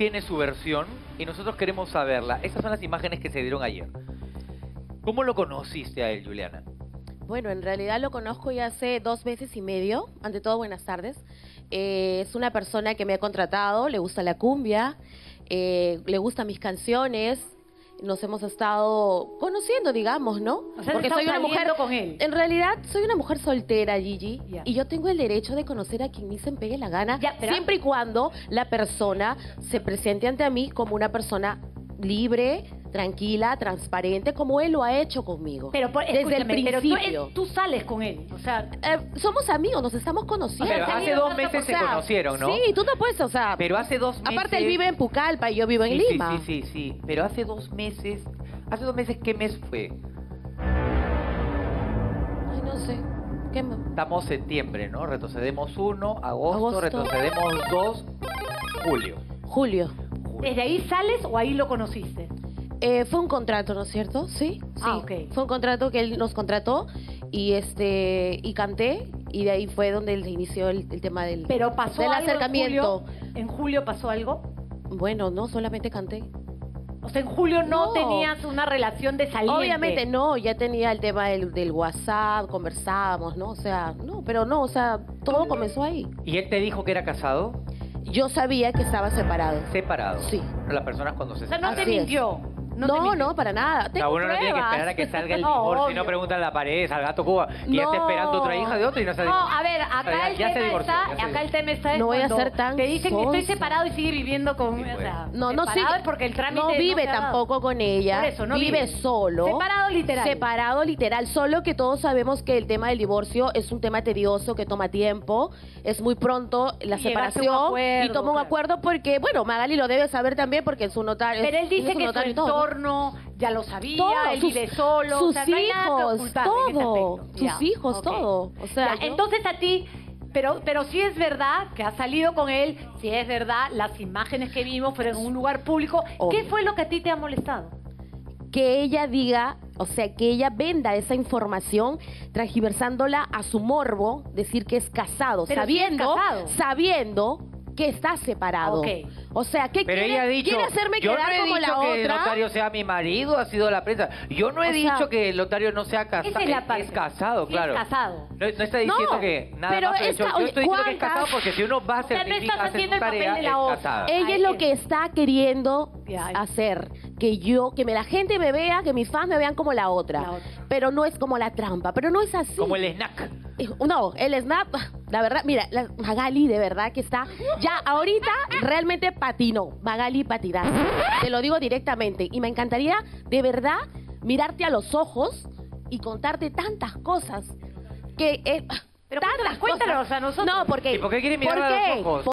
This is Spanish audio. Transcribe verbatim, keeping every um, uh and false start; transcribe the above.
tiene su versión y nosotros queremos saberla. Esas son las imágenes que se dieron ayer. ¿Cómo lo conociste a él, Giuliana? Bueno, en realidad lo conozco ya hace dos meses y medio. Ante todo, buenas tardes. Eh, es una persona que me ha contratado, le gusta la cumbia, eh, le gustan mis canciones. Nos hemos estado conociendo, digamos, ¿no? O sea, porque soy una mujer con él. En realidad, soy una mujer soltera, Gigi, yeah. y yo tengo el derecho de conocer a quien me se me pegue la gana, yeah, siempre y cuando la persona se presente ante mí como una persona libre, tranquila, transparente, como él lo ha hecho conmigo. Pero por, desde el principio. Pero tú, tú sales con él, o sea... Eh, somos amigos, nos estamos conociendo. Pero hace dos meses se conocieron, ¿no? Sí, tú no puedes, o sea... Pero hace dos meses... Aparte, él vive en Pucalpa y yo vivo en sí, Lima. Sí, sí, sí, sí. Pero hace dos meses... ¿Hace dos meses qué mes fue? Ay, no sé. ¿Qué mes? Estamos septiembre, ¿no? Retrocedemos uno, agosto, agosto. Retrocedemos dos, julio. Julio. Julio. ¿Desde ahí sales o ahí lo conociste? Eh, fue un contrato, ¿no es cierto? Sí, sí. Ah, okay. Fue un contrato que él nos contrató y este y canté y de ahí fue donde él inició el, el tema del, ¿pero pasó del algo acercamiento. En julio, ¿En julio pasó algo? Bueno, no, solamente canté. O sea, en julio no, no tenías una relación de salida. Obviamente no, ya tenía el tema del, del WhatsApp, conversábamos, ¿no? O sea, no, pero no, o sea, todo comenzó ahí. ¿Y él te dijo que era casado? Yo sabía que estaba separado. ¿Separado? Sí. Pero las personas cuando se separan. O sea, no te mintió. No, no, no, para nada. Tengo uno no tiene que esperar a que salga el divorcio, si no preguntan a la pareja, al gato Cuba, que no. ya está esperando otra hija de otro y no se ha divorciado. No, a ver, acá el tema está, acá el tema está. No voy a ser tan. Te dicen que estoy separado y sigue viviendo con. Sí, o sea, no, no sigue. Es porque el trámite. No vive no tampoco con ella. Por eso, no vive, vive solo. Separado literal. Separado literal. Solo que todos sabemos que el tema del divorcio es un tema tedioso que toma tiempo, es muy pronto la y separación acuerdo, y toma un claro. acuerdo porque, bueno, Magaly lo debe saber también porque es su notario. Pero él dice que su entorno ya lo sabía, todo, él sus, vive solo, sus o sea, no hay hijos, nada todo, sus ya, hijos, okay. todo. O sea, ya, yo... Entonces a ti, pero pero sí es verdad que has salido con él, si es verdad, las imágenes que vimos fueron en un lugar público. Obvio. ¿Qué fue lo que a ti te ha molestado? Que ella diga, o sea, que ella venda esa información, transgiversándola a su morbo, decir que es casado, pero sabiendo, si es casado. sabiendo... que está separado. Okay. O sea, ¿qué Pero quiere, ella ha dicho, quiere hacerme quedar no como la otra? Yo no he dicho que el notario sea mi marido, ha sido la prensa. Yo no he o dicho sea, que el notario no sea casado. Esa es la parte. Es casado, sí, claro. Es casado. No, no está diciendo no, que nada pero más. Pero esta, yo, yo estoy ¿cuántas? diciendo que es casado porque si uno va a certificar, o sea, no estás haciendo el papel de la otra. Ella es lo que está queriendo hacer. Que yo, que me, la gente me vea, que mis fans me vean como la otra. la otra. Pero no es como la trampa. Pero no es así. Como el snack. No, el snap, la verdad, mira, la Magaly de verdad que está, ya ahorita realmente patinó, Magaly patinazo, te lo digo directamente, y me encantaría de verdad mirarte a los ojos y contarte tantas cosas, que, eh, pero tantas cuéntanos, cuéntanos a nosotros. No, porque, ¿y por qué quiere mirar a los ojos?